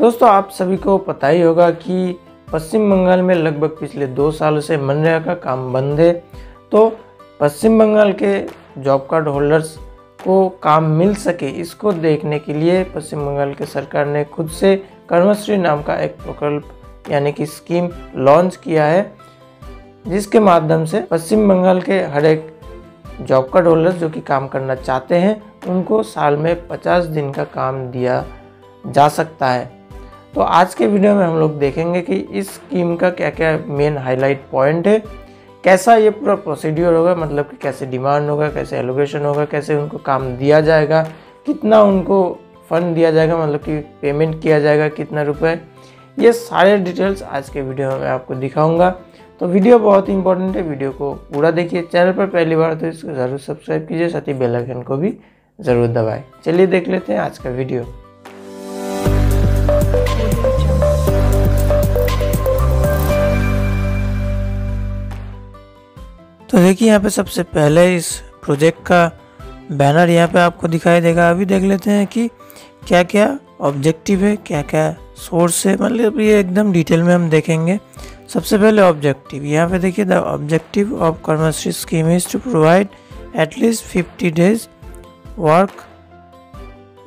दोस्तों आप सभी को पता ही होगा कि पश्चिम बंगाल में लगभग पिछले 2 सालों से मनरेगा का काम बंद है। तो पश्चिम बंगाल के जॉब कार्ड होल्डर्स को काम मिल सके, इसको देखने के लिए पश्चिम बंगाल के सरकार ने खुद से कर्मश्री नाम का एक प्रकल्प यानी कि स्कीम लॉन्च किया है, जिसके माध्यम से पश्चिम बंगाल के हर एक जॉब कार्ड होल्डर्स जो कि काम करना चाहते हैं उनको साल में 50 दिन का काम दिया जा सकता है। तो आज के वीडियो में हम लोग देखेंगे कि इस स्कीम का क्या क्या मेन हाईलाइट पॉइंट है, कैसा ये पूरा प्रोसीड्योर होगा, मतलब कि कैसे डिमांड होगा, कैसे एलोकेशन होगा, कैसे उनको काम दिया जाएगा, कितना उनको फंड दिया जाएगा, मतलब कि पेमेंट किया जाएगा, कितना रुपए, ये सारे डिटेल्स आज के वीडियो में आपको दिखाऊंगा। तो वीडियो बहुत इंपॉर्टेंट है, वीडियो को पूरा देखिए। चैनल पर पहली बार तो इसको ज़रूर सब्सक्राइब कीजिए, साथ ही बेल आइकन को भी ज़रूर दबाएं। चलिए देख लेते हैं आज का वीडियो। तो देखिए यहाँ पे सबसे पहले इस प्रोजेक्ट का बैनर यहाँ पे आपको दिखाई देगा। अभी देख लेते हैं कि क्या क्या ऑब्जेक्टिव है, क्या क्या सोर्स है, मतलब ये एकदम डिटेल में हम देखेंगे। सबसे पहले ऑब्जेक्टिव, यहाँ पे देखिए the objective of Karmashree scheme is to provide at least 50 days work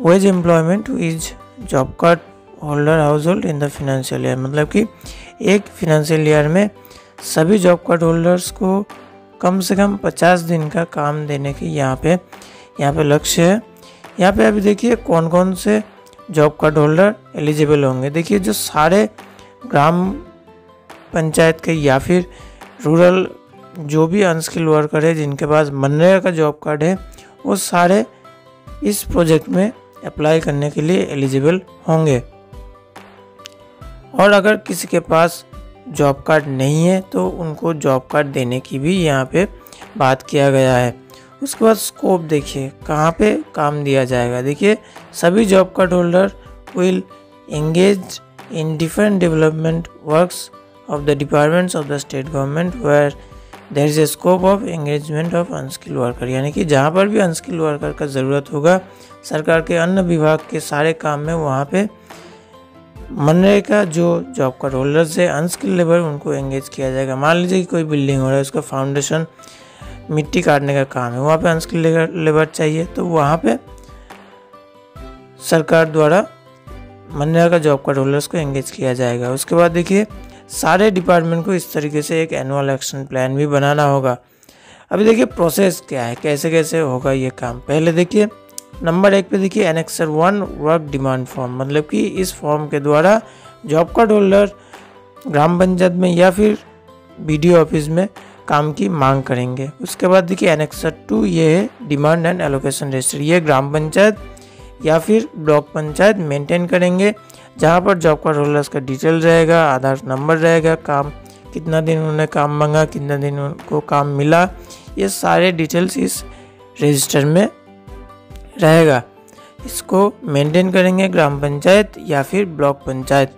wage employment to each job card holder household in the financial year, मतलब कि एक फिनेंशियल ईयर में सभी जॉब कार्ड होल्डर्स को कम से कम 50 दिन का काम देने की यहाँ पे लक्ष्य है। यहाँ पे अभी देखिए कौन कौन से जॉब कार्ड होल्डर एलिजिबल होंगे। देखिए जो सारे ग्राम पंचायत के या फिर रूरल जो भी अनस्किल्ड वर्कर है जिनके पास मनरेगा का जॉब कार्ड है, वो सारे इस प्रोजेक्ट में अप्लाई करने के लिए एलिजिबल होंगे। और अगर किसी के पास जॉब कार्ड नहीं है तो उनको जॉब कार्ड देने की भी यहाँ पे बात किया गया है। उसके बाद स्कोप देखिए कहाँ पे काम दिया जाएगा। देखिए सभी job card holder will engage in different development works of the departments of the state government where there is a scope of engagement of unskilled worker, यानी कि जहाँ पर भी अनस्किल्ड वर्कर का ज़रूरत होगा सरकार के अन्य विभाग के सारे काम में वहाँ पर मनरेगा का जो जॉब कार्ड होल्डर्स है अनस्किल्ड लेबर उनको एंगेज किया जाएगा। मान लीजिए कि कोई बिल्डिंग हो रहा है, उसका फाउंडेशन मिट्टी काटने का काम है, वहाँ पे अनस्किल्ड लेबर चाहिए, तो वहाँ पे सरकार द्वारा मनरेगा का जॉब कार्ड होल्डर्स को एंगेज किया जाएगा। उसके बाद देखिए सारे डिपार्टमेंट को इस तरीके से एक एनुअल एक्शन प्लान भी बनाना होगा। अभी देखिए प्रोसेस क्या है, कैसे कैसे होगा ये काम। पहले देखिए नंबर 1 पे देखिए Annexure 1 वर्क डिमांड फॉर्म, मतलब कि इस फॉर्म के द्वारा जॉब कार्ड होल्डर ग्राम पंचायत में या फिर BDO ऑफिस में काम की मांग करेंगे। उसके बाद देखिए Annexure 2 ये है डिमांड एंड एलोकेशन रजिस्टर, ये ग्राम पंचायत या फिर ब्लॉक पंचायत मेंटेन करेंगे, जहाँ पर जॉब कार्ड होल्डर्स का डिटेल रहेगा, आधार नंबर रहेगा, काम कितना दिन उन्होंने काम मांगा, कितना दिन उनको काम मिला, ये सारे डिटेल्स इस रजिस्टर में रहेगा। इसको मेंटेन करेंगे ग्राम पंचायत या फिर ब्लॉक पंचायत।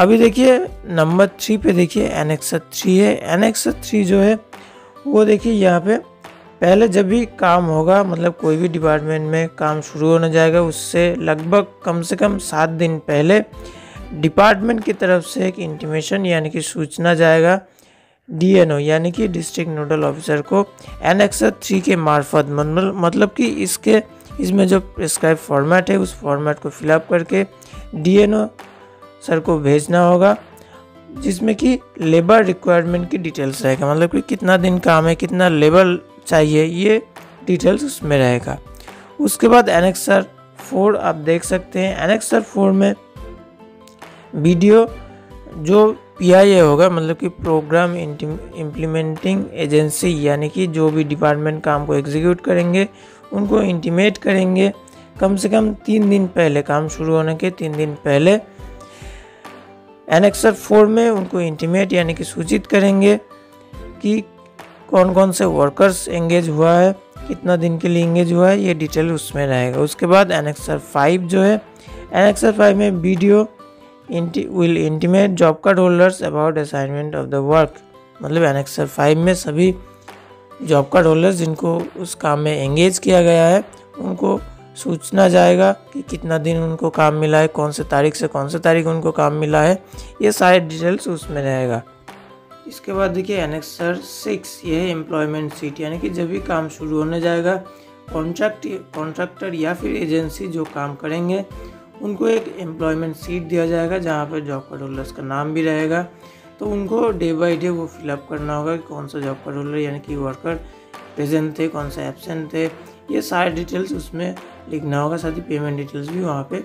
अभी देखिए नंबर 3 पे देखिए Annexure 3 है। Annexure 3 जो है वो देखिए यहाँ पे पहले जब भी काम होगा, मतलब कोई भी डिपार्टमेंट में काम शुरू होने जाएगा उससे लगभग कम से कम 7 दिन पहले डिपार्टमेंट की तरफ से एक इंटीमेशन यानी कि सूचना जाएगा DNO यानी कि डिस्ट्रिक्ट नोडल ऑफिसर को Annexure 3 के मार्फत, मतलब कि इसमें जो प्रिस्क्राइब फॉर्मेट है उस फॉर्मेट को फिलअप करके DNO सर को भेजना होगा, जिसमें कि लेबर रिक्वायरमेंट की डिटेल्स रहेगा, मतलब कि कितना दिन काम है, कितना लेबर चाहिए, ये डिटेल्स उसमें रहेगा। उसके बाद Annexure 4 आप देख सकते हैं। Annexure 4 में BDO जो PIA होगा, मतलब कि प्रोग्राम इम्प्लीमेंटिंग एजेंसी, यानी कि जो भी डिपार्टमेंट काम को एग्जीक्यूट करेंगे उनको इंटीमेट करेंगे कम से कम 3 दिन पहले, काम शुरू होने के 3 दिन पहले Annexure 4 में उनको इंटीमेट यानी कि सूचित करेंगे कि कौन कौन से वर्कर्स एंगेज हुआ है, कितना दिन के लिए एंगेज हुआ है, ये डिटेल उसमें रहेगा। उसके बाद Annexure 5 जो है, Annexure 5 में BDO will intimate job card holders about assignment of the work, मतलब Annexure 5 में सभी जॉब कार्ड होल्डर्स जिनको उस काम में एंगेज किया गया है उनको सूचना जाएगा कि कितना दिन उनको काम मिला है, कौन से तारीख से कौन से तारीख उनको काम मिला है, ये सारे डिटेल्स उसमें रहेगा। इसके बाद देखिए एनेक्सर 6, ये है एम्प्लॉयमेंट सीट, यानी कि जब भी काम शुरू होने जाएगा कॉन्ट्रैक्टर या फिर एजेंसी जो काम करेंगे उनको एक एम्प्लॉयमेंट सीट दिया जाएगा जहाँ पर जॉब कार्ड होल्डर्स का नाम भी रहेगा। तो उनको डे बाय डे वो फिलअप करना होगा कि कौन सा जॉब कार्ड होल्डर यानी कि वर्कर प्रेजेंट थे, कौन सा एब्सेंट थे, ये सारे डिटेल्स उसमें लिखना होगा। साथ ही पेमेंट डिटेल्स भी वहाँ पे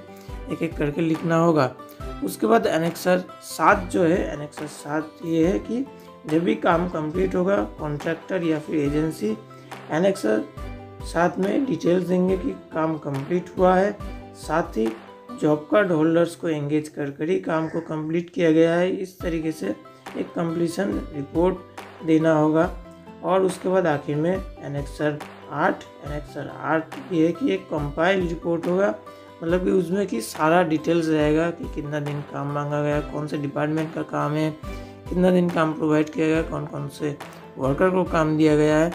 एक एक करके लिखना होगा। उसके बाद एनेक्सर 7 जो है, एनेक्सर 7 ये है कि जब भी काम कंप्लीट होगा कॉन्ट्रैक्टर या फिर एजेंसी एनेक्सर 7 में डिटेल्स देंगे कि काम कंप्लीट हुआ है, साथ ही जॉब कार्ड होल्डर्स को एंगेज कर ही काम को कंप्लीट किया गया है, इस तरीके से एक कंप्लीशन रिपोर्ट देना होगा। और उसके बाद आखिर में एनेक्सर 8 ये है कि एक कंपाइल रिपोर्ट होगा, मतलब कि उसमें कि सारा डिटेल्स रहेगा कि कितना दिन काम मांगा गया, कौन से डिपार्टमेंट का काम है, कितना दिन काम प्रोवाइड किया गया, कौन कौन से वर्कर को काम दिया गया है,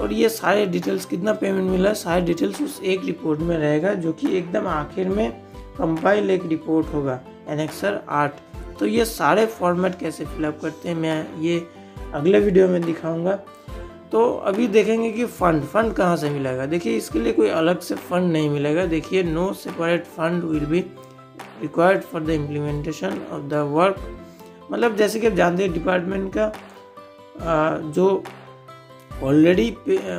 और ये सारे डिटेल्स कितना पेमेंट मिला, सारे डिटेल्स उस एक रिपोर्ट में रहेगा जो कि एकदम आखिर में कंपाइल एक रिपोर्ट होगा एनेक्सर 8। तो ये सारे फॉर्मेट कैसे फिलअप करते हैं मैं ये अगले वीडियो में दिखाऊंगा। तो अभी देखेंगे कि फंड कहाँ से मिलेगा। देखिए इसके लिए कोई अलग से फंड नहीं मिलेगा। देखिए no separate fund will be required for the implementation of the work, मतलब जैसे कि आप जानते हैं डिपार्टमेंट का जो ऑलरेडी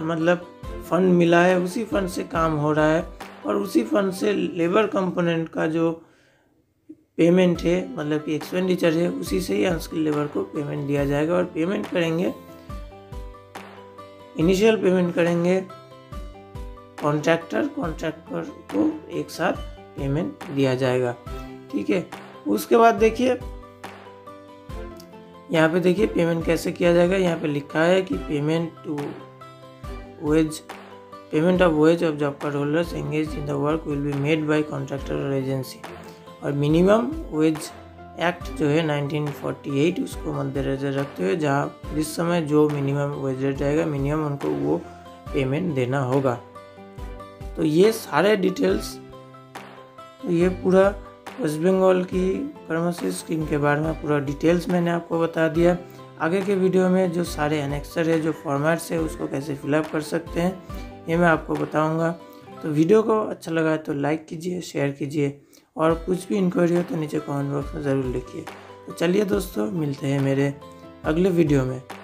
मतलब फंड मिला है उसी फंड से काम हो रहा है और उसी फंड से लेबर कंपोनेंट का जो पेमेंट है मतलब कि एक्सपेंडिचर है उसी से ही अनस्किल्ड लेबर को पेमेंट दिया जाएगा। और पेमेंट करेंगे, इनिशियल पेमेंट करेंगे कॉन्ट्रैक्टर को एक साथ पेमेंट दिया जाएगा, ठीक है। उसके बाद देखिए यहाँ पे देखिए पेमेंट कैसे किया जाएगा। यहाँ पे लिखा है कि payment of wage of job card holders engage in the work will be made by contractor और एजेंसी। और मिनिमम वेज एक्ट जो है 1948 उसको मद्देनजर रखते हुए जहाँ जिस समय जो मिनिमम वेज रेट रहेगा मिनिमम उनको वो पेमेंट देना होगा। तो ये सारे डिटेल्स, तो ये पूरा वेस्ट बंगाल की कर्मश्री स्कीम के बारे में पूरा डिटेल्स मैंने आपको बता दिया। आगे के वीडियो में जो सारे एनेक्सर है, जो फॉर्मेट्स है, उसको कैसे फिलअप कर सकते हैं ये मैं आपको बताऊँगा। तो वीडियो को अच्छा लगा तो लाइक कीजिए, शेयर कीजिए और कुछ भी इंक्वायरी हो तो नीचे कमेंट बॉक्स में ज़रूर लिखिए। तो चलिए दोस्तों, मिलते हैं मेरे अगले वीडियो में।